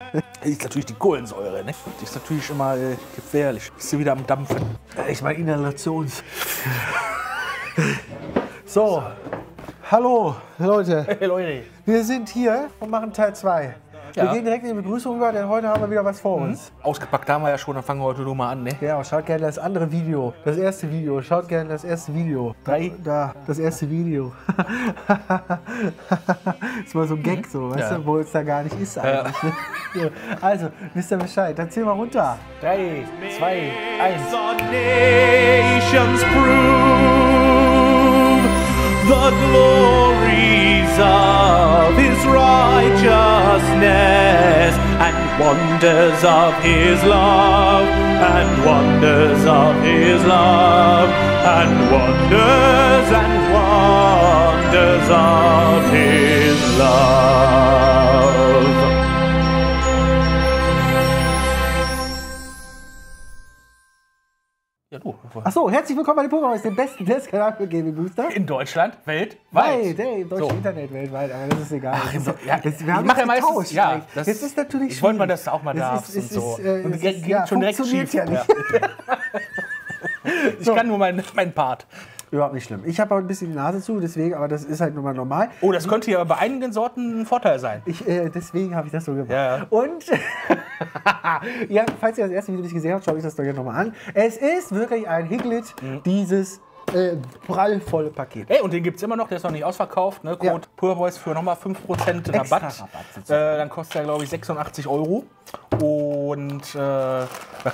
Das ist natürlich die Kohlensäure, ne? Das ist natürlich immer gefährlich. Ist hier wieder am Dampfen. Ich meine Inhalations. So, hallo Leute. Hey Leute. Wir sind hier und machen Teil 2. Ja. Wir gehen direkt in die Begrüßung über, denn heute haben wir wieder was vor uns. Ausgepackt haben wir ja schon, dann fangen wir heute nur mal an, ne? Genau, schaut gerne das andere Video. Das erste Video, schaut gerne das erste Video. Das erste Video. Das war so ein Gag so, weißt du, wo es da gar nicht ist eigentlich. Ne? Also, wisst ihr Bescheid, dann zählen wir runter. 3, 2, 1. Righteousness and wonders of his love, and wonders of his love, and wonders of his love. Ja, du. Achso, herzlich willkommen bei den PulverBoys, dem besten Testkanal für Gaming-Booster. In Deutschland, weltweit. Hey, im deutschen Internet weltweit, aber das ist egal. Ach, das ist, ja, das, wir haben ich mache ja meistens, ja, das ist natürlich ich wollte mal, dass du auch mal da bist und so. Funktioniert ja nicht. Ich kann nur meinen Part. Überhaupt nicht schlimm. Ich habe auch ein bisschen die Nase zu, deswegen, aber das ist halt nun mal normal. Oh, das könnte ja bei einigen Sorten ein Vorteil sein. Deswegen habe ich das so gemacht. Ja. Und, ja, falls ihr das erste Video nicht gesehen habt, schaut euch das doch gerne nochmal an. Es ist wirklich ein Higlit, dieses prallvolle Paket. Hey, und den gibt es immer noch, der ist noch nicht ausverkauft. Ne? Code PulverBoys für nochmal 5% Rabatt. Dann kostet er, glaube ich, 86 €. Und das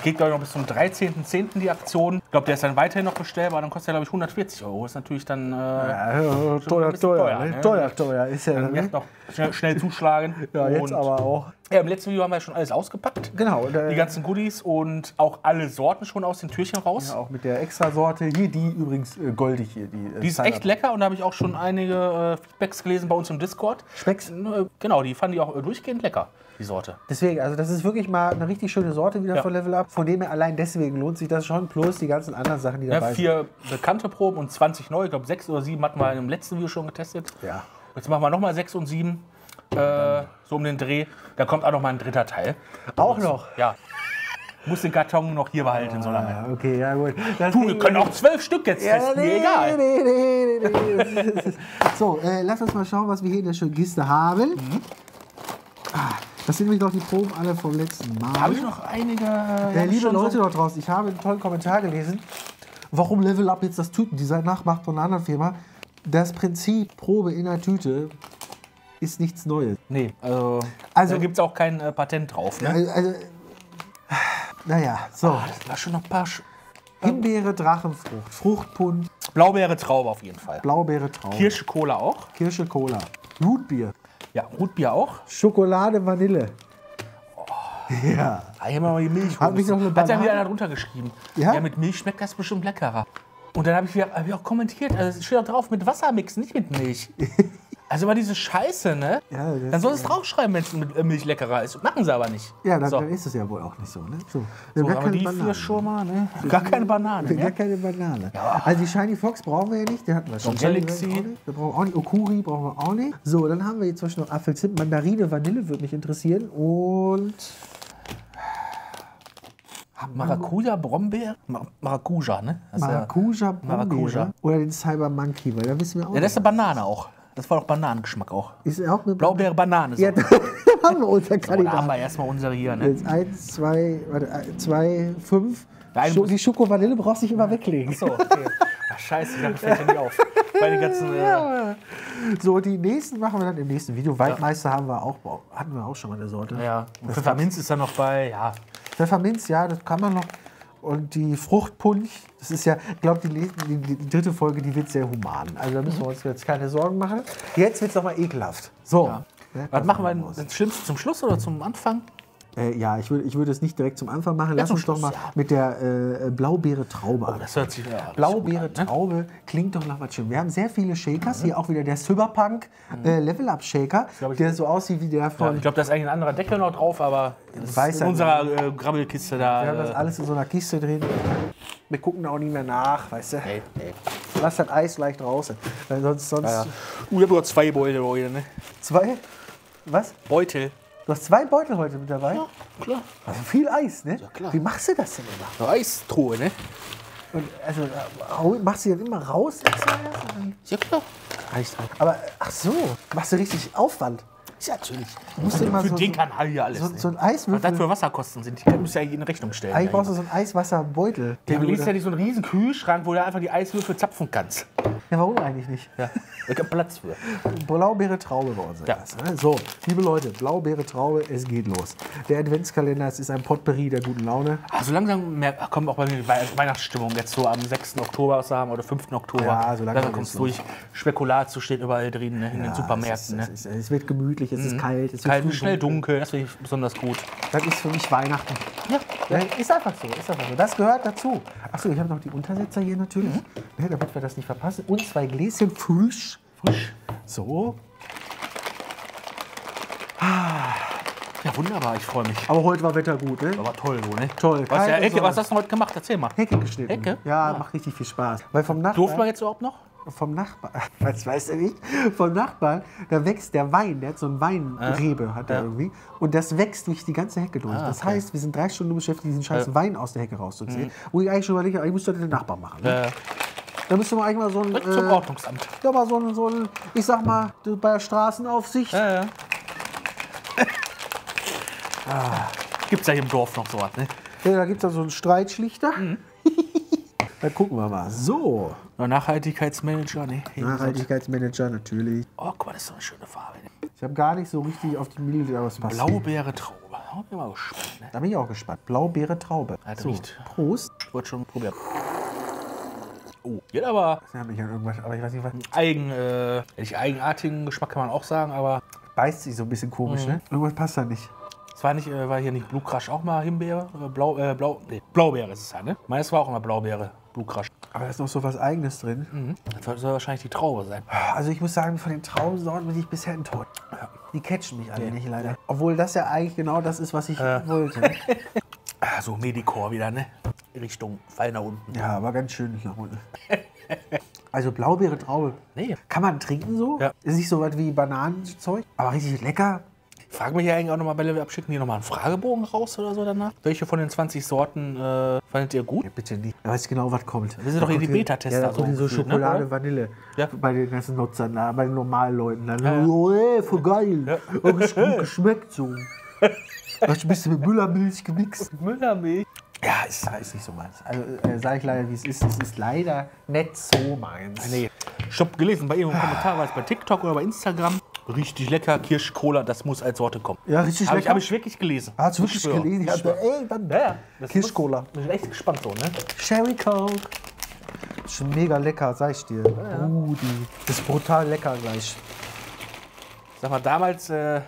geht, glaube ich, noch bis zum 13.10. die Aktion. Ich glaube, der ist dann weiterhin noch bestellbar. Dann kostet er, glaube ich, 140 €. Ist natürlich dann ja, teuer, ne? teuer ist ja. Dann noch schnell zuschlagen. Ja, jetzt und aber auch. Ja, im letzten Video haben wir schon alles ausgepackt. Genau. Die ganzen Goodies und auch alle Sorten schon aus den Türchen raus. Ja, auch mit der Extrasorte. Hier die übrigens goldig hier. Die ist echt lecker und da habe ich auch schon einige Feedbacks gelesen bei uns im Discord. Specks? Genau, die fanden die auch durchgehend lecker, die Sorte. Deswegen, also das ist wirklich mal eine richtig schöne Sorte wieder von Level Up. Von dem her allein deswegen lohnt sich das schon. Plus die ganzen anderen Sachen, die dabei sind. 4 bekannte Proben und 20 neue. Ich glaube 6 oder 7 hatten wir im letzten Video schon getestet. Ja. Jetzt machen wir nochmal 6 und 7. So um den Dreh. Da kommt auch noch mal ein dritter Teil. Auch noch? Ja. Muss den Karton noch hier behalten, so lange. Okay, ja gut. Du, wir können auch 12 Stück jetzt testen, mir egal. So, lass uns mal schauen, was wir hier in der schönen Kiste haben. Das sind nämlich noch die Proben alle vom letzten Mal. Da habe ich noch einige... liebe Leute dort draußen, ich habe einen tollen Kommentar gelesen, warum Level Up jetzt das Tütendesign nachmacht von einer anderen Firma. Das Prinzip Probe in der Tüte ist nichts Neues. Nee, also da gibt es auch kein Patent drauf. Ne? Also, naja, so. Das war schon noch ein paar... Himbeere, Drachenfrucht, Fruchtpunsch. Blaubeere, Traube auf jeden Fall. Blaubeere, Traube. Kirsche, Cola auch. Kirsche, Cola. Rootbier. Ja, Rootbier auch. Schokolade, Vanille. Ja. Hier mal die Milch. Hat ja wieder einer drunter geschrieben. Ja? Ja, mit Milch schmeckt das bestimmt leckerer. Und dann habe ich, auch kommentiert, also es steht auch drauf, mit Wasser mixen, nicht mit Milch. Also immer diese Scheiße, ne? Ja, dann soll es draufschreiben, wenn es mit Milch leckerer ist. Machen sie aber nicht. Ja, dann, dann ist es ja wohl auch nicht so, ne? So, gar aber die 4 schon mal, ne? Gar keine Banane, ne? Gar keine Banane. Ja. Also die Shiny Fox brauchen wir ja nicht, der hatten wir schon. Galaxy. Da brauchen wir auch nicht. Okuri brauchen wir auch nicht. So, dann haben wir jetzt zum Beispiel noch Apfelzimt, Mandarine, Vanille würde mich interessieren und... Maracuja, Brombeer? Maracuja, ne? Also Maracuja, Brombeer. Oder den Cyber Monkey, weil da wissen wir auch. Ja, das ist eine Banane auch. Das war doch Bananengeschmack auch. Ist auch eine Blaubeere, Banane. Ja, da haben wir unser Kandidat. So, da haben wir erstmal unsere hier. Ne? Jetzt 1, 2, 5. Die Schoko-Vanille brauchst du nicht immer weglegen. Achso, okay. Ach, scheiße, das fällt ja nicht auf. Bei den ganzen, so, die nächsten machen wir dann im nächsten Video. Waldmeister hatten wir auch schon mal eine Sorte. Ja, Pfefferminz ist da noch bei, ja. Pfefferminz, ja, das kann man noch. Und die Fruchtpunsch, das ist ja, ich glaube, die dritte Folge, die wird sehr human. Also da müssen wir uns jetzt keine Sorgen machen. Jetzt wird es nochmal ekelhaft. So. Ja. Was machen wir denn? Das Schlimmste zum Schluss oder zum Anfang? Ja, ich würde es nicht direkt zum Anfang machen. Lass uns doch mal mit der Blaubeere-Traube an. Das hört sich Blaubeere-Traube, ne? Klingt doch nach was schön. Wir haben sehr viele Shakers. Hier auch wieder der Cyberpunk Level-Up-Shaker, der so aussieht wie der von... Ja, ich glaube, da ist eigentlich ein anderer Deckel noch drauf, aber in unserer Grabbelkiste da... Wir haben das alles in so einer Kiste drin. Wir gucken auch nicht mehr nach, weißt du? Nee, nee. Lass das Eis leicht draußen. Weil sonst... Ja. Ich habe sogar 2 Beutel heute, ne? 2? Was? Beutel. Du hast 2 Beutel heute mit dabei? Ja, klar. Also viel Eis, ne? Ja, klar. Wie machst du das denn immer? Eine Eistruhe, ne? Und also machst du die dann immer raus? Ja, klar. Aber, ach so, machst du richtig Aufwand? Ja, natürlich. Musst du immer für so den Kanal hier alles. So ein Eiswürfel. Was das für Wasserkosten sind, die musst du ja in Rechnung stellen. Eigentlich brauchst du so einen Eiswasserbeutel. Ja, du lädst ja nicht so einen riesen Kühlschrank, wo du einfach die Eiswürfel zapfen kannst. Ja, warum eigentlich nicht? Ja, ich hab Platz für. Blaubeere Traube bei uns. Ja. So, liebe Leute, Blaubeere Traube, es geht los. Der Adventskalender, es ist ein Potpourri der guten Laune. Also langsam kommt auch bei mir die Weihnachtsstimmung jetzt so am 6. Oktober was haben oder 5. Oktober. Ja, so langsam kommt es durch. Spekulatio steht überall drin, ne, in den Supermärkten. Es wird gemütlich, es ist kalt, es wird schnell dunkel, das finde ich besonders gut. Das ist für mich Weihnachten. Ja, ja. Ist einfach so, ist einfach so. Das gehört dazu. Achso, ich habe noch die Untersetzer hier natürlich, ne, damit wir das nicht verpassen. Und 2 Gläschen frisch. So. Ah. Ja, wunderbar, ich freue mich. Aber heute war Wetter gut, ne? Aber toll, so, ne? Toll. Was, ja, Ecke, was hast du heute gemacht? Erzähl mal. Hecke geschnitten. Hecke? Ja, ja, macht richtig viel Spaß. Weil vom Nachbarn. Durften wir jetzt überhaupt noch? Vom Nachbarn. Was weißt du nicht? Vom Nachbarn, da wächst der Wein. Der hat so ein Weinrebe, hat er irgendwie. Und das wächst durch die ganze Hecke durch. Das heißt, wir sind 3 Stunden beschäftigt, diesen scheiß Wein aus der Hecke rauszuziehen. Wo ich eigentlich schon überlege, ich muss das den Nachbarn machen. Ne? Da müsste man eigentlich mal so ein... zum Ordnungsamt. Ja, aber so ein, ich sag mal, bei der Straßenaufsicht. Ja, ja. Ah. Gibt's ja hier im Dorf noch so was, ne? Ja, da gibt's dann so einen Streitschlichter. Mhm. Dann gucken wir mal. So. Nachhaltigkeitsmanager, ne? Nachhaltigkeitsmanager, natürlich. Oh, guck mal, das ist so eine schöne Farbe. Ich habe gar nicht so richtig auf die Mühle, was passt. Blaubeere Traube. Da bin ich mal gespannt, ne? Da bin ich auch gespannt. Blaubeere Traube. Ja, so, riecht. Prost. Ich wollte schon probieren. Oh, geht aber. Das erinnert mich an irgendwas, aber ich weiß nicht, was. Eigenartigen Geschmack kann man auch sagen, aber. Beißt sich so ein bisschen komisch, ne? Irgendwas passt da nicht. Es war nicht, war hier nicht Blue Crush auch mal Himbeere? Blaubeere ist es ja, ne? Meines war auch immer Blaubeere, Blue Crush. Aber da ist noch so was Eigenes drin. Mhm. Das soll wahrscheinlich die Traube sein. Also ich muss sagen, von den Traubensorten bin ich bisher enttäuscht. Ja. Die catchen mich alle nicht, leider. Obwohl das ja eigentlich genau das ist, was ich wollte. So Medicore wieder, ne? Richtung Fall nach unten. Ja, aber ganz schön nach unten. Also Blaubeere, Traube. Nee. Kann man trinken so? Ja. Ist nicht so was wie Bananenzeug, aber richtig lecker. Ich frage mich ja eigentlich auch nochmal bei Level Up, schicken die nochmal einen Fragebogen raus oder so danach? Welche von den 20 Sorten fandet ihr gut? Ja, bitte nicht. Da weiß genau, was kommt. Wir sind doch hier die Beta-Tester. Ja, da kommt so Schokolade, ne? Vanille. Ja. Bei den ganzen Nutzern, da, bei den normalen Leuten. Dann, ja. Oh, ey, voll geil. Ja. Oh, gut geschmeckt so. Hast du ein bisschen mit Müllermilch gemixt? Müllermilch? Ja, ist nicht so meins. Also sage ich leider, wie es ist. Es ist leider nicht so meins. Nee. Ich habe gelesen bei irgendeinem Kommentar, war es bei TikTok oder bei Instagram. Richtig lecker, Kirschcola, das muss als Sorte kommen. Ja, richtig lecker. Habe ich wirklich gelesen. Hast du wirklich gelesen? Ich dachte, ey, dann Kirschcola. Ich bin echt gespannt so, ne? Sherry Coke. Ist mega lecker, sag ich dir. Ja. Das ist brutal lecker gleich. Sag mal, damals... bei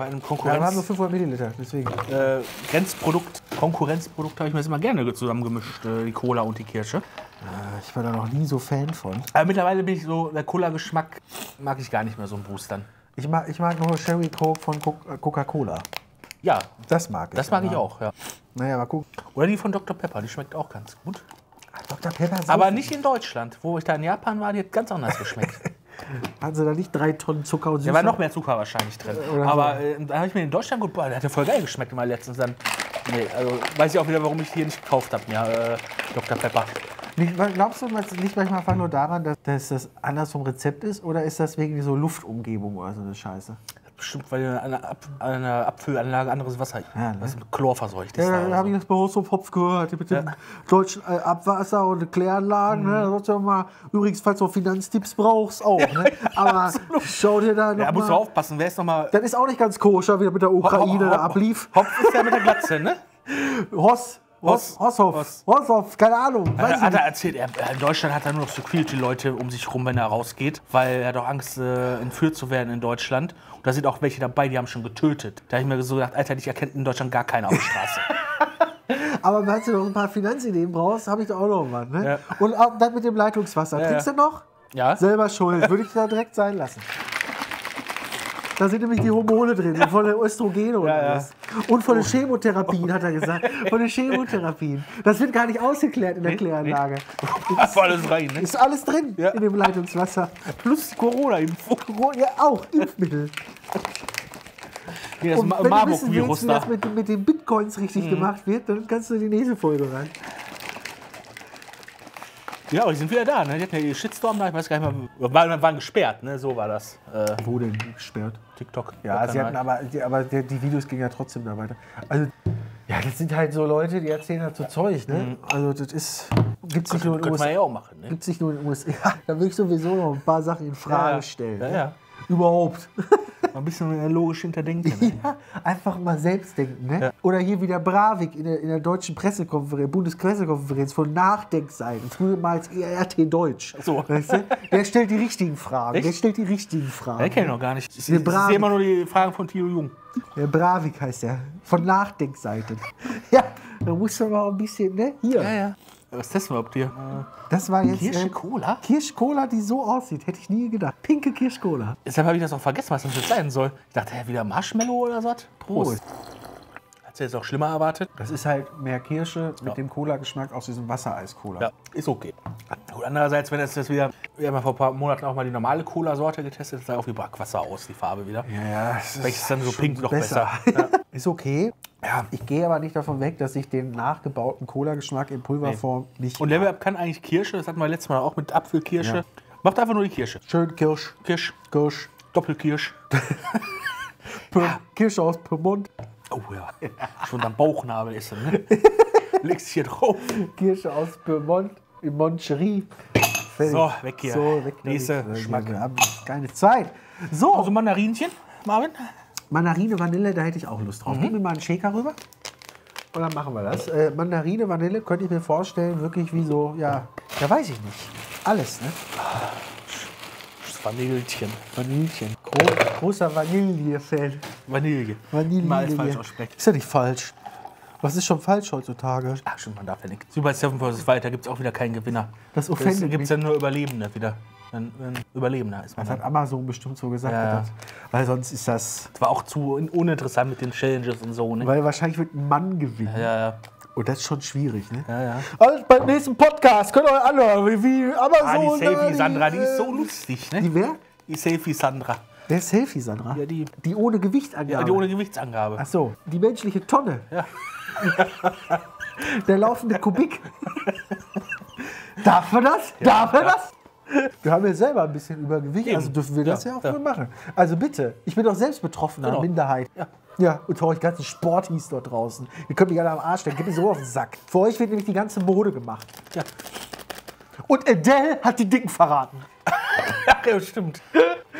einem Konkurrenz. Ja, wir haben nur 500 Milliliter, deswegen. Grenzprodukt, Konkurrenzprodukt habe ich mir jetzt immer gerne zusammengemischt, die Cola und die Kirsche. Ich war da noch nie so Fan von. Aber mittlerweile bin ich so, der Cola-Geschmack mag ich gar nicht mehr so einen Boostern. Ich mag nur Sherry Coke von Coca-Cola. Ja. Das mag ich. Das mag ich auch, ja. Naja, mal gucken. Oder die von Dr. Pepper, die schmeckt auch ganz gut. Dr. Pepper ist aber nicht in Deutschland, wo ich da in Japan war, die hat ganz anders geschmeckt. Hatten sie da nicht 3 Tonnen Zucker und Süße? Da war noch mehr Zucker wahrscheinlich drin. Aber da habe ich mir in Deutschland gut, boah, der hat ja voll geil geschmeckt immer letztens dann. Nee, also weiß ich auch wieder, warum ich hier nicht gekauft habe, ja, Dr. Pepper. Glaubst du, das liegt manchmal einfach nur daran, dass das anders vom Rezept ist? Oder ist das wegen so Luftumgebung oder so eine Scheiße? Bestimmt, weil an einer Abfüllanlage anderes Wasser, was mit Chlor verseucht ist. Ja, da habe ich das bei Horst vom Hopf gehört, mit dem deutschen Abwasser und Kläranlagen. Ne? Da mal, übrigens, falls du Finanztipps brauchst, auch. Ne? Aber schau dir da noch. Da musst du aufpassen, wer ist noch mal. Das ist auch nicht ganz koscher, wie er mit der Ukraine da ablief. Hopf ist ja mit der Glatze, ne? Horst, keine Ahnung. Weiß hat er erzählt, in Deutschland hat er nur noch Security-Leute um sich rum, wenn er rausgeht, weil er hat auch Angst, entführt zu werden in Deutschland. Und da sind auch welche dabei, die haben schon getötet. Da habe ich mir so gedacht, Alter, dich erkennt in Deutschland gar keiner auf der Straße. Aber wenn du noch ein paar Finanzideen brauchst, habe ich da auch noch was. Ne? Ja. Und auch das mit dem Leitungswasser. Ja, kriegst du noch? Ja. Selber schuld. Würde ich da direkt sein lassen. Da sind nämlich die Hormone drin, von der Östrogene und alles. Und von den Chemotherapien, hat er gesagt. Von den Chemotherapien. Das wird gar nicht ausgeklärt in der Kläranlage. Ist alles rein, ne? Ist alles drin in dem Leitungswasser. Plus Corona-Impfung. Ja, auch Impfmittel. Wie das Marburg-Virus da. Wenn das mit den Bitcoins richtig gemacht wird, dann kannst du in die nächste Folge rein. Ja, aber die sind wieder da, ne? Die hatten ja die Shitstorm da, ich weiß gar nicht mehr, waren gesperrt, ne? So war das. Wo denn gesperrt? TikTok. Ja, sie hatten aber die Videos gingen ja trotzdem da weiter. Also, ja, das sind halt so Leute, die erzählen halt so Zeug, ne? Mhm. Also das ist, gibt's nicht nur in den USA. Ja auch machen, ne? Gibt's nicht nur in den USA. Ja, da will ich sowieso noch ein paar Sachen in Frage stellen. Ja, ja. Überhaupt. Mal ein bisschen logisch hinterdenken. Ne? Ja, einfach mal selbst denken. Ne? Ja. Oder hier wieder Bravik in der deutschen Pressekonferenz, Bundespressekonferenz von Nachdenkseiten. Früher mal als Arte Deutsch. So. Weißt du? Der stellt die richtigen Fragen. Echt? Der stellt die richtigen Fragen. Der kennt noch gar nicht. Ich sehe immer nur die Fragen von Tilo Jung. Der Bravik heißt der. Von Nachdenkseiten. Ja, da musst du mal ein bisschen, ne? Hier. Ja, ja. Was testen wir überhaupt hier? Das war jetzt Kirschcola? Kirschcola, die so aussieht. Hätte ich nie gedacht. Pinke Kirschcola. Deshalb habe ich das auch vergessen, was das jetzt sein soll. Ich dachte, wieder Marshmallow oder was? Prost. Hat sie jetzt auch schlimmer erwartet? Das ist halt mehr Kirsche mit dem Cola-Geschmack aus diesem Wassereis-Cola. Ja, ist okay. Gut, andererseits, wenn das jetzt wieder... Wir haben ja vor ein paar Monaten auch mal die normale Cola-Sorte getestet. Das sah auch wie Brackwasser aus, die Farbe wieder. Ja, das vielleicht ist dann so pink noch besser. Ja. Ist okay. Ja. Ich gehe aber nicht davon weg, dass ich den nachgebauten Cola-Geschmack in Pulverform nicht. Und Level Up kann eigentlich Kirsche, das hatten wir letztes Mal auch mit Apfelkirsche. Ja. Macht einfach nur die Kirsche. Schön Kirsch. Kirsch. Doppelkirsch. Kirsche aus Pyrmont. Oh ja. Schon am Bauchnabel ist er, ne? Legst hier drauf. Kirsche aus Pyrmont in Moncherie. So, weg hier. So, weg. Nächste Geschmack. Wir haben keine Zeit. So. Also Mandarinchen, Marvin. Mandarine, Vanille, da hätte ich auch Lust drauf. Gib mir mal einen Shaker rüber und dann machen wir das. Mandarine, Vanille könnte ich mir vorstellen, wirklich wie so, ja weiß ich nicht. Alles, ne? Vanillchen. Vanillchen. Großer Vanille-Fan. Vanille. Vanille. Mal falsch aussprechen. Ist ja nicht falsch. Was ist schon falsch heutzutage? Ach schon, man darf ja nichts. Über Seven vs. Wild, da gibt es auch wieder keinen Gewinner. Das offendet mich. Da gibt es ja nur Überlebende wieder. Ein Überlebender ist man. Das hat Amazon bestimmt so gesagt. Ja. Weil sonst ist das... Das war auch zu uninteressant mit den Challenges und so. Ne? Weil wahrscheinlich wird ein Mann gewinnen. Ja, ja. Und das ist schon schwierig, ne? Ja, ja. Also beim nächsten Podcast könnt ihr euch anhören, wie Amazon... die Selfie-Sandra, die ist so lustig, ne? Die wer? Die Selfie-Sandra. Der Selfie-Sandra? Ja, die ohne Gewichtsangabe. Ja, die ohne Gewichtsangabe. Ach so, die menschliche Tonne. Ja. Der laufende Kubik. Darf man das? Ja, darf man das? Wir haben ja selber ein bisschen Übergewicht, also dürfen wir das ja auch mal machen. Also bitte, ich bin doch selbst betroffener Minderheit. Ja. Ja, und für euch ganzen Sporties dort draußen. Ihr könnt mich alle am Arsch stellen, gebt mir so auf den Sack. Für euch wird nämlich die ganze Mode gemacht. Ja. Und Adele hat die Dicken verraten. Ach ja, stimmt.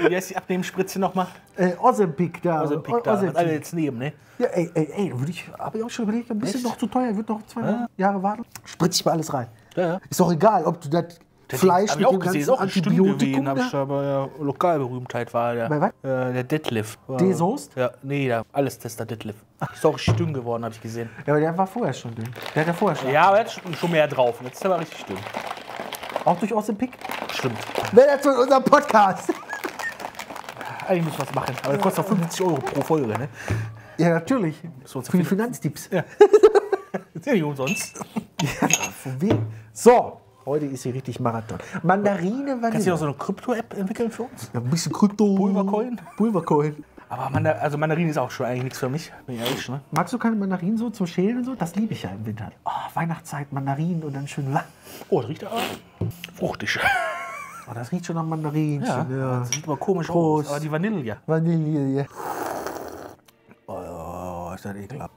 Wie heißt die Abnehmspritze nochmal? Ozempic da. Ozempic da. Ozempic. Alle jetzt nehmen, ne? Ja, ey, hab ich auch schon überlegt, ein bisschen noch zu teuer, wird noch 2 Jahre warten. Spritz ich mal alles rein. Ja. Ist doch egal, ob du das... Fleisch mit dem ganzen Antibiotikum. Habe ich da bei der Lokalberühmtheit war der, der Detlef. Die Soest? Ja, nee, der Allestester Detlef. Ist auch richtig dünn geworden, habe ich gesehen. Ja, aber der war vorher schon dünn. Der hat ja vorher schon. Ja, aber er hat schon mehr drauf. Jetzt ist er aber richtig dünn. Auch durch Ozempic? Stimmt. Wer das mit unserem Podcast? Eigentlich muss ich was machen. Aber das kostet auch 50 € pro Folge, ne? Ja, natürlich. So, für die Finanztipps. Ja. Ist ja nicht umsonst. Ja, von wem? So. Heute ist hier richtig Marathon. Mandarine, Vanille. Kannst du noch so eine Krypto-App entwickeln für uns? Ja, ein bisschen Krypto. Pulvercoin? Pulvercoin. Aber also Mandarine ist auch schon eigentlich nichts für mich. Bin ich ehrlich, ne? Magst du keine Mandarinen so zum Schälen und so? Das liebe ich ja im Winter. Oh, Weihnachtszeit, Mandarinen und dann schön... Oh, das riecht aber fruchtig. Oh, das riecht schon nach Mandarinen. Ja, ja. Das sieht aber komisch aus. Aber die Vanille. Vanille. Oh, ist das ekelhaft.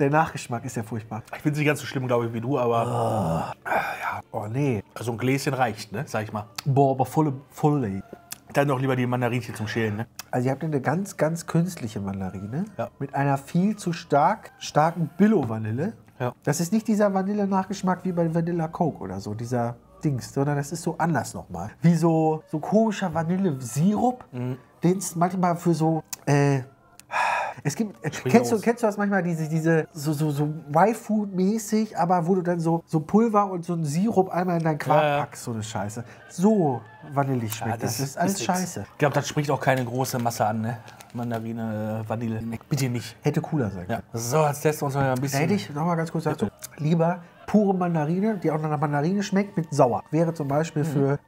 Der Nachgeschmack ist ja furchtbar. Ich finde es nicht ganz so schlimm, glaube ich, wie du, aber... Oh, ja. Oh nee. Also ein Gläschen reicht, ne? Sag ich mal. Boah, aber voll. Dann doch lieber die Mandarinchen zum Schälen, ne? Also ihr habt eine ganz, ganz künstliche Mandarine. Ja. Mit einer viel zu starken Billo-Vanille. Ja. Das ist nicht dieser Vanille-Nachgeschmack wie bei Vanilla Coke oder so, dieser Dings, sondern das ist so anders nochmal. Wie so komischer Vanille-Sirup, den es manchmal für so... Es gibt, kennst du das manchmal, diese so Y-Food-mäßig, aber wo du dann so Pulver und so einen Sirup einmal in deinen Quark packst, so eine Scheiße. So vanillig schmeckt das. Das ist alles scheiße. Ich glaube, das spricht auch keine große Masse an, ne? Mandarine, Vanille, bitte nicht. Hätte cooler sein können. Ja. So, als Test uns noch ein bisschen... Da hätte ich, nochmal ganz kurz dazu, lieber pure Mandarine, die auch nach Mandarine schmeckt, mit sauer. Wäre zum Beispiel für,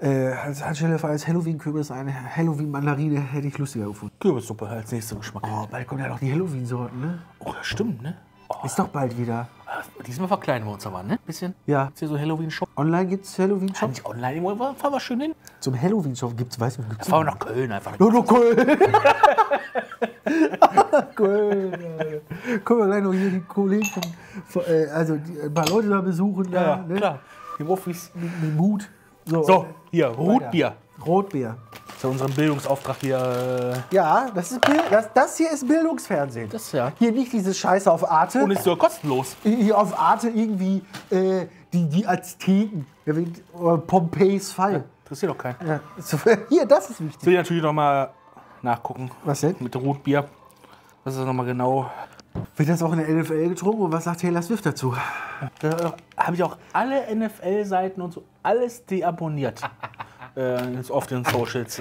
anstelle als Halloween-Kürbis eine Halloween-Mandarine, hätte ich lustiger gefunden. Kürbissuppe als nächster Geschmack. Oh, bald kommen ja noch die Halloween-Sorten, ne? Oh, das stimmt, ne? Oh. Ist doch bald wieder. Diesmal verkleinern wir uns aber, ne? Bisschen. Ja. Ist hier so Halloween-Shop? Online gibt's Halloween-Shop? Nicht online, fahren wir schön hin. Zum Halloween-Shop gibt's, weiß ich nicht. Fahren wir nach Köln einfach. Nur Köln! Köln. Können wir gleich noch hier die Kollegen von, also die, ein paar Leute da besuchen. Da, ja, ne? Klar. Im Office mit Mut. So, hier, Rotbier. Rotbier. Das ist ja unser Bildungsauftrag hier. Ja, das hier ist Bildungsfernsehen. Das ja. Hier nicht diese Scheiße auf Arte. Und ist ja kostenlos. Hier auf Arte irgendwie die Azteken. Pompeis Fall. Ja, interessiert doch keinen. Ja. Hier, das ist wichtig. Will ich natürlich noch mal nachgucken. Was denn? Mit Rotbier. Was ist das nochmal genau? Wird das auch in der NFL getrunken und was sagt Taylor Swift dazu? Da habe ich auch alle NFL-Seiten und so alles deabonniert. Jetzt oft in den Socials.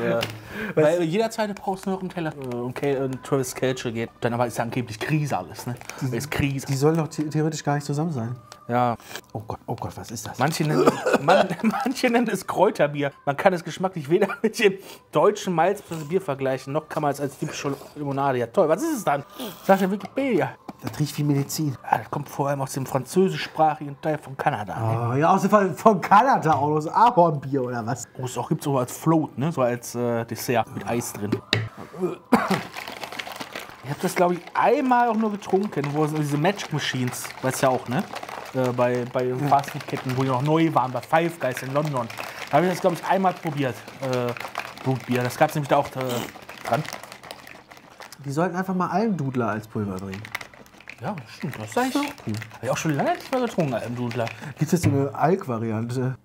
Weil jederzeit brauchst du noch einen Teller. Und Travis Kelcher geht. Dann aber ist ja angeblich Krise alles, ne? Die, ist Krise. Die sollen doch theoretisch gar nicht zusammen sein. Ja. Oh Gott, was ist das? Manche nennen es Kräuterbier. Man kann es geschmacklich weder mit dem deutschen Malzbier vergleichen, noch kann man es als typische Limonade. Ja toll, was ist es dann? Sag ja Wikipedia. Das riecht wie Medizin. Ja, das kommt vor allem aus dem französischsprachigen Teil von Kanada. Oh, ja, aus dem Fall von Kanada, auch aus Ahornbier oder was? Oh, es gibt es auch als Float, ne? So als Dessert mit Eis drin. Ich habe das, glaube ich, einmal auch nur getrunken, wo diese Magic Machines, weißt ja auch, ne? Bei Fastfood-Ketten, wo die noch neu waren, bei Five Guys in London. Da habe ich das, glaube ich, einmal probiert, Blutbier. Das gab es nämlich da auch dran. Die sollten einfach mal Almdudler als Pulver bringen. Ja, stimmt. Das ist eigentlich cool. Habe ich auch schon lange nicht mehr getrunken, Almdudler. Gibt es jetzt so eine Alk-Variante?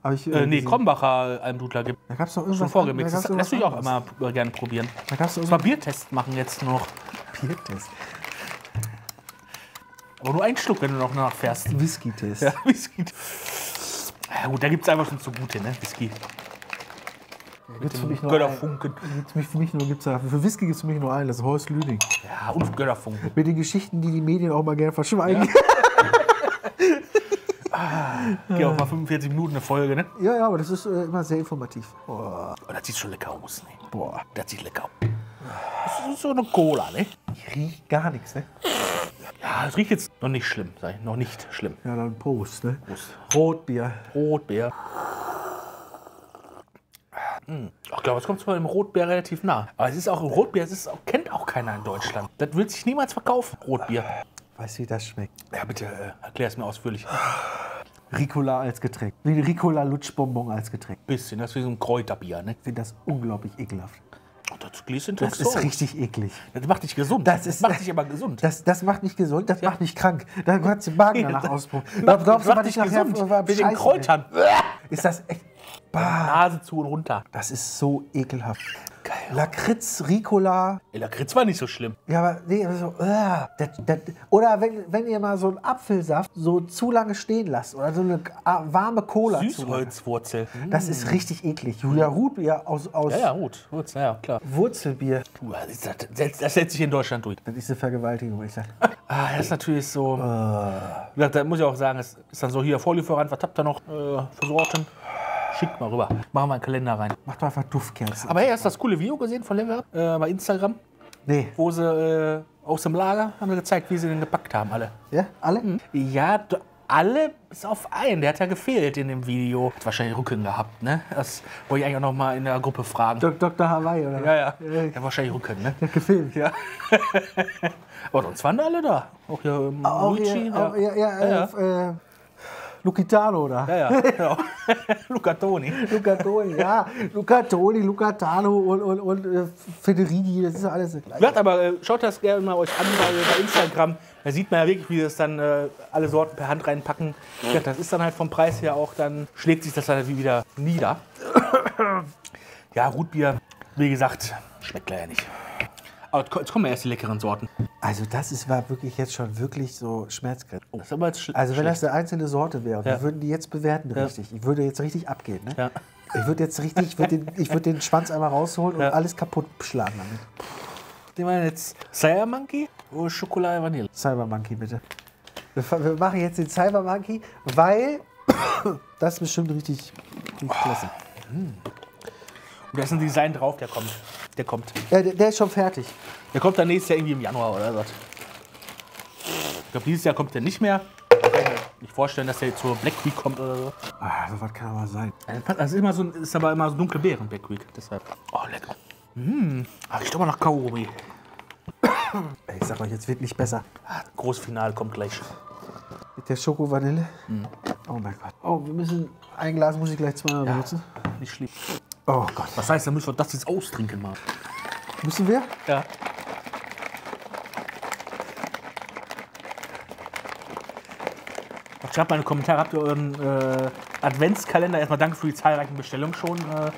Nee, Kombacher Almdudler gibt. Da gab es doch irgendwas. Schon vorgemixt. Das lässt sich auch immer gerne probieren. Da gab es doch irgendwas. Mal Biertest machen jetzt noch. Biertest? Aber nur einen Schluck, wenn du noch nachfährst. Whisky-Test. Ja, Whisky-Test. Ja, gut, da gibt es einfach schon zu gute, ne? Whisky. Götterfunken. Für Whisky gibt es für mich nur einen, das ist Horst Lüding. Ja, und Götterfunken. Mit den Geschichten, die die Medien auch mal gerne verschweigen. Ja. Geht auch mal 45 Minuten eine Folge, ne? Ja, ja, aber das ist immer sehr informativ. Oh. Oh, das sieht schon lecker aus, ne? Boah, das sieht lecker aus. Das ist so eine Cola, ne? Ich riech gar nichts, ne? Ja, es riecht jetzt noch nicht schlimm, noch nicht schlimm. Ja, dann Prost, ne? Prost. Rotbier. Rotbier. Ich glaube, es kommt zwar dem Rotbier relativ nah. Aber es ist auch ein Rotbier, kennt auch keiner in Deutschland. Das wird sich niemals verkaufen, Rotbier. Weißt du, wie das schmeckt? Ja, bitte erklär es mir ausführlich. Ricola als Getränk. Wie ein Ricola-Lutschbonbon als Getränk. Bisschen, das ist wie so ein Kräuterbier, ne? Ich finde das unglaublich ekelhaft. Oh, das ist richtig eklig. Das macht dich gesund. Das macht dich aber gesund. Das macht nicht gesund, das macht nicht krank. Dann kannst du den Magen danach ausprobieren. Das macht dich gesund mit den Kräutern. Ist das echt... Bah. Nase zu und runter. Das ist so ekelhaft. Geil. Lakritz, Ricola. Lakritz war nicht so schlimm. Ja, aber nee, so, oder wenn ihr mal so einen Apfelsaft so zu lange stehen lasst oder so eine warme Cola. Süßholzwurzel. Das ist richtig eklig. Julia Rotbier aus. Ja, Wurzel, ja, klar. Wurzelbier. Das setzt sich in Deutschland durch. Das ist eine Vergewaltigung, ich sag. Das ist natürlich so. Da muss ich auch sagen, es ist dann so hier Vorlieferant, was habt ihr noch für Sorten? Schickt mal rüber. Machen wir einen Kalender rein. Macht mal einfach Duftkerzen. Aber hey, hast du das coole Video gesehen von Level Up bei Instagram? Nee. Wo sie aus dem Lager haben gezeigt, wie sie den gepackt haben, alle. Ja? Alle? Mhm. Ja, alle bis auf einen. Der hat ja gefehlt in dem Video. Hat wahrscheinlich Rücken gehabt, ne? Das wollte ich eigentlich auch noch mal in der Gruppe fragen. Dr. Hawaii, oder? Ja, ja. Der hat wahrscheinlich Rücken, ne? Der hat gefehlt. Ja. Aber sonst waren alle da. Auch hier Luigi. Auch, ja. Lucitano, oder? Ja, ja, genau. Luca Toni, ja. Luca Toni, Lucitano und Federighi, das ist alles eine gleiche. Ja, aber schaut das gerne mal euch an bei Instagram. Da sieht man ja wirklich, wie das dann alle Sorten per Hand reinpacken. Ja, das ist dann halt vom Preis her auch, dann schlägt sich das dann wieder nieder. Ja, Rotbier, wie gesagt, schmeckt leider nicht. Aber jetzt kommen ja erst die leckeren Sorten. Also das war wirklich jetzt schon wirklich so Schmerzgrenze. Oh. Also wenn schlecht. Das eine einzelne Sorte wäre, wir würden die jetzt bewerten richtig. Ich würde jetzt richtig abgehen, ne? Ja. Ich würde jetzt richtig, ich würde den Schwanz einmal rausholen und alles kaputt schlagen damit. Die meinen jetzt Cyber Monkey oder Schokolade Vanille? Cyber Monkey, bitte. Wir machen jetzt den Cyber Monkey, weil das ist bestimmt richtig klasse. Und da ist ein Design drauf, der kommt. Der kommt. Ja, der ist schon fertig. Der kommt dann nächstes Jahr irgendwie im Januar oder was. Ich glaube, dieses Jahr kommt der nicht mehr. Ich kann mir nicht vorstellen, dass der jetzt zur Black Week kommt oder so. Ah, so was kann aber sein. Das ist, immer so dunkle Beeren, Black Week. Deshalb. Oh, lecker. Mmh. Aber ich glaube nach Kaugummi. Ich sag euch, jetzt wird nicht besser. Großes Finale kommt gleich. Mit der Schoko-Vanille? Mhm. Oh mein Gott. Oh, wir müssen. Ein Glas muss ich gleich zweimal benutzen. Nicht schlimm. Oh Gott. Was heißt, dann müssen wir das jetzt austrinken, Mann? Müssen wir? Ja. Schreibt mal in die Kommentare, habt ihr euren Adventskalender? Erstmal danke für die zahlreichen Bestellungen schon. Habt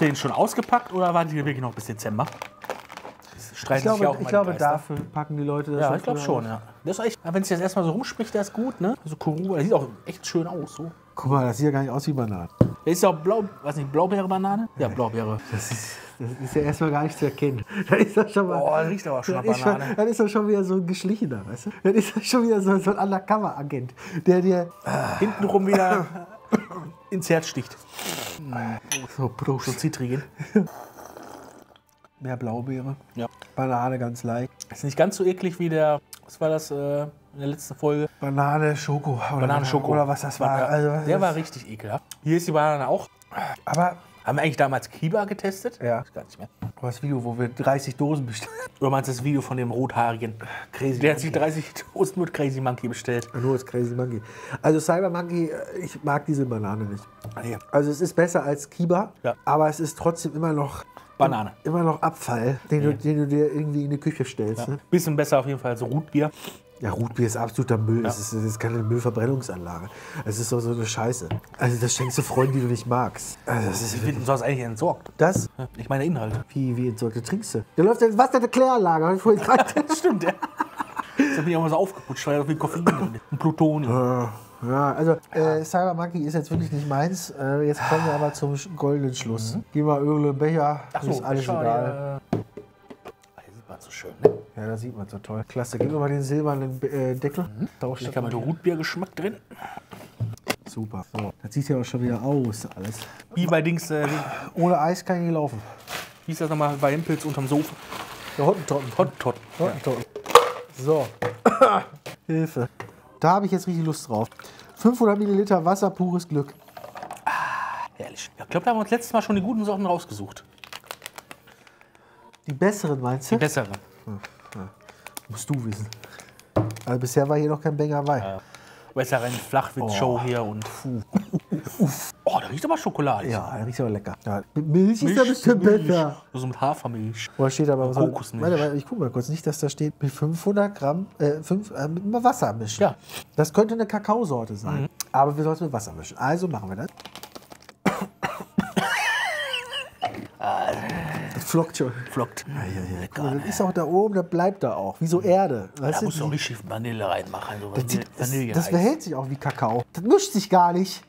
ihr den schon ausgepackt oder wartet ihr wirklich noch bis Dezember? Ich glaube, dafür packen die Leute das. Ja, ich glaube schon, ja. Das ist echt, wenn es jetzt erstmal so rumspricht, der ist gut, ne? So Kuru, der sieht auch echt schön aus, so. Guck mal, das sieht ja gar nicht aus wie Banane. Das ist ja auch Blaubeere-Banane? Ja, Blaubeere. Das ist ja erstmal gar nicht zu erkennen. Das ist doch schon mal, oh, das riecht aber schon nach Banane. Dann ist doch schon wieder so ein Geschlichener, weißt du? Dann ist doch schon wieder so ein Undercover-Agent, der dir hintenrum wieder ins Herz sticht. So, Prost. So zitrigen. Mehr Blaubeere. Ja. Banane ganz leicht. Ist nicht ganz so eklig wie der, was war das in der letzten Folge? Banane, Schoko. Oder Banane, Schoko. Oder was das war. Also, der war richtig ekelhaft. Hier ist die Banane auch. Aber haben wir eigentlich damals Kiba getestet? Ja. Gar nicht mehr. Das Video, wo wir 30 Dosen bestellt haben. Oder meinst du das Video von dem rothaarigen Crazy Der Monkey. Hat sich 30 Dosen mit Crazy Monkey bestellt. Nur das Crazy Monkey. Also Cyber Monkey, ich mag diese Banane nicht. Also es ist besser als Kiba, ja. Aber es ist trotzdem immer noch Banane. Immer noch Abfall, den du dir irgendwie in die Küche stellst. Ja. Ne? Bisschen besser auf jeden Fall als Rootbier. Ja, Rootbier ist absoluter Müll. Ja. Es ist keine Müllverbrennungsanlage. Es ist doch so eine Scheiße. Also das schenkst du Freunden, die du nicht magst. Also das ist wirklich... Du hast eigentlich entsorgt. Das? Ja, ich meine Inhalte. Wie entsorgt? Du trinkst du. Da läuft ja was in der Kläranlage. Stimmt, ja. Das hat mich auch mal so aufgeputscht, weil viel Koffein und Plutonium. Ja, also Cyber Monkey ist jetzt wirklich nicht meins. Jetzt kommen wir aber zum goldenen Schluss. Mhm. Geh mal Öl in Becher, so, ist alles egal. Das sieht man so schön, ne? Ja, das sieht man so toll. Klasse, gib mir mal den silbernen Deckel. Mhm. Da ist mal der Rotbiergeschmack drin. Super. So. Das sieht ja auch schon wieder aus, alles. Wie bei Dings... ohne Eis kann ich nicht laufen. Wie ist das nochmal bei Impels unterm Sofa? Der Hottentotten. Hottentotten. Hottentotten. Ja. So. Hilfe. Da habe ich jetzt richtig Lust drauf. 500 Milliliter Wasser, pures Glück. Ah, herrlich. Ich glaube, da haben wir uns letztes Mal schon die guten Sorten rausgesucht. Die besseren, meinst du? Die besseren. Ja. Musst du wissen. Also bisher war hier noch kein Banger bei. Ja. Aber jetzt ja rein Flachwitz-Show hier und... Uff. Oh, da riecht aber Schokolade. Ja, da riecht aber lecker. Ja, mit Milch ist da bestimmt besser. So mit Hafermilch. Oder steht aber so, warte, ich guck mal kurz. Nicht, dass da steht, mit 500 Gramm mit Wasser mischen. Ja. Das könnte eine Kakaosorte sein. Mhm. Aber wir sollten mit Wasser mischen. Also machen wir das. Das flockt schon. Flockt. Ja, lecker, mal, das ist auch da oben, das bleibt da auch. Wie so Erde. Da musst du auch richtig Vanille reinmachen. So das verhält sich auch wie Kakao. Das mischt sich gar nicht.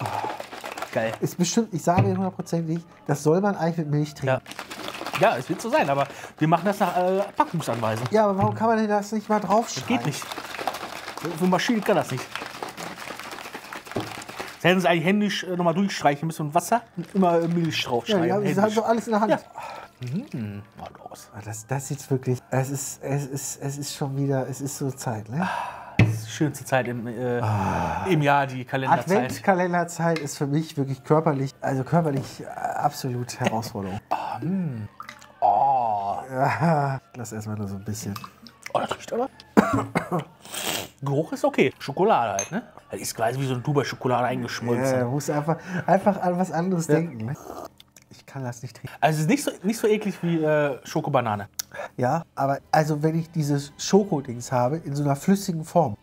Oh, geil. Ist bestimmt, ich sage dir hundertprozentig, das soll man eigentlich mit Milch trinken. Ja, es wird so sein, aber wir machen das nach Packungsanweisung. Ja, aber warum kann man denn das nicht mal draufschreiben? Das geht nicht. So eine Maschine kann das nicht. Das hätten sie eigentlich händisch nochmal durchstreichen müssen und Wasser und immer Milch draufschreiben. Ja, das haben doch alles in der Hand. Ja. Mhm. Das sieht wirklich, es ist schon wieder, es ist so Zeit, ne? Schönste Zeit im Jahr, die Kalenderzeit. Adventskalenderzeit ist für mich wirklich körperlich, also körperlich absolut Herausforderung. Ja, lass erstmal nur so ein bisschen. Oh, das riecht aber. Geruch ist okay. Schokolade halt, ne? Das ist quasi wie so ein Dubai-Schokolade eingeschmolzen. Ja, du musst einfach an was anderes denken. Ne? Ich kann das nicht trinken. Also es ist nicht so eklig wie Schokobanane. Ja, aber also wenn ich dieses Schokodings habe in so einer flüssigen Form,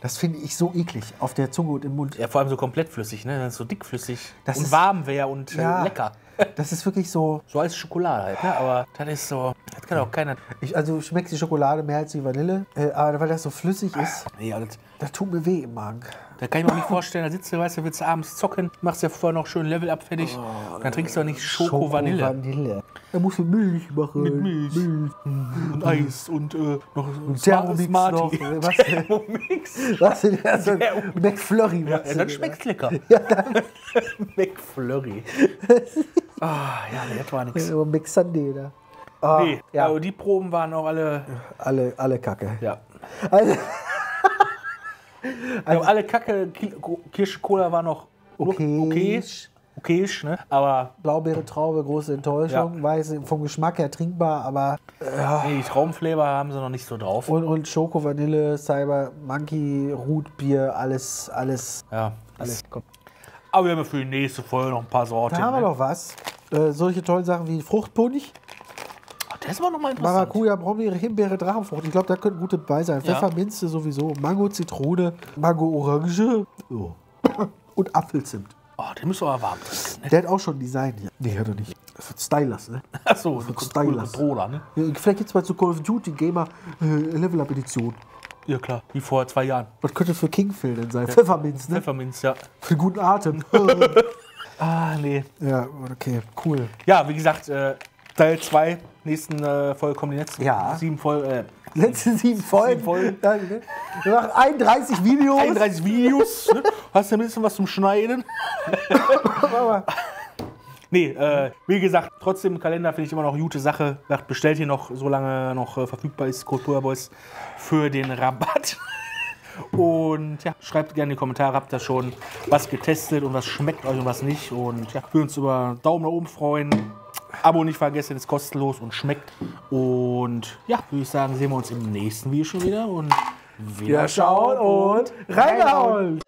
das finde ich so eklig auf der Zunge und im Mund. Ja, vor allem so komplett flüssig, ne? So dickflüssig das und warm wäre und lecker. Das ist wirklich so, so als Schokolade halt, ne? Aber das ist so, das kann auch keiner. Also schmeckt die Schokolade mehr als die Vanille, aber weil das so flüssig ist, nee, das tut mir weh im Magen. Da kann ich mir auch nicht vorstellen, da sitzt du, weißt du, willst du abends zocken, machst ja vorher noch schön Level Up fertig, oh, dann trinkst du auch nicht Schoko-Vanille. Schoko-Vanille. Da musst du Milch machen. Mit Milch. Und Eis und noch Thermomix. Was? Thermomix? Was denn? Also McFlurry. Ja, dann schmeckt's lecker. Ja, dann. McFlurry. Ah, ja, nee, das war nix. Aber McSunday da. Ah, nee, ja. Also die Proben waren auch alle Kacke. Ja. Also alle Kacke, Kirsch-Cola war noch okay, ne? Aber Blaubeere, Traube, große Enttäuschung, ja. Weiß vom Geschmack her trinkbar, aber nee, die Traubenflavor haben sie noch nicht so drauf. Und Schoko, Vanille, Cyber, Monkey, Rootbier, alles. Komm. Aber wir haben für die nächste Folge noch ein paar Sorten. Da haben wir noch was. Solche tollen Sachen wie Fruchtpunsch. Das war nochmal interessant. Maracuja, Brombeere, Himbeere, Drachenfrucht. Ich glaube, da könnten gute dabei sein. Ja. Pfefferminze sowieso, Mango, Zitrone, Mango, Orange und Apfelzimt. Oh, den müssen wir aber warm trinken. Ne? Der hat auch schon Design hier. Nee, hat er nicht. Für Stylers, ne? Achso, für Stylers. Controller, ne? Ja, vielleicht jetzt mal zu Call of Duty Gamer Level Up Edition. Ja klar, wie vor 2 Jahren. Was könnte für Kingfill denn sein? Ja. Pfefferminz, ne? Pfefferminz, ja. Für den guten Atem. Ah, nee. Ja, okay, cool. Ja, wie gesagt, Teil 2. Nächsten Folge kommen die letzten 7 Folgen. Letzten 7 Folgen. Wir machen 31 Videos. 31 Videos. Ne? Hast du ja mindestens was zum Schneiden? Nee, wie gesagt, trotzdem im Kalender finde ich immer noch eine gute Sache. Bestellt hier noch, solange noch verfügbar ist, Code PulverBoys für den Rabatt. Und ja, schreibt gerne in die Kommentare, habt ihr schon was getestet und was schmeckt euch und was nicht. Und ja, würden uns über einen Daumen nach oben freuen. Abo nicht vergessen, ist kostenlos und schmeckt. Und ja, würde ich sagen, sehen wir uns im nächsten Video schon wieder. Und wieder schauen und reingehauen!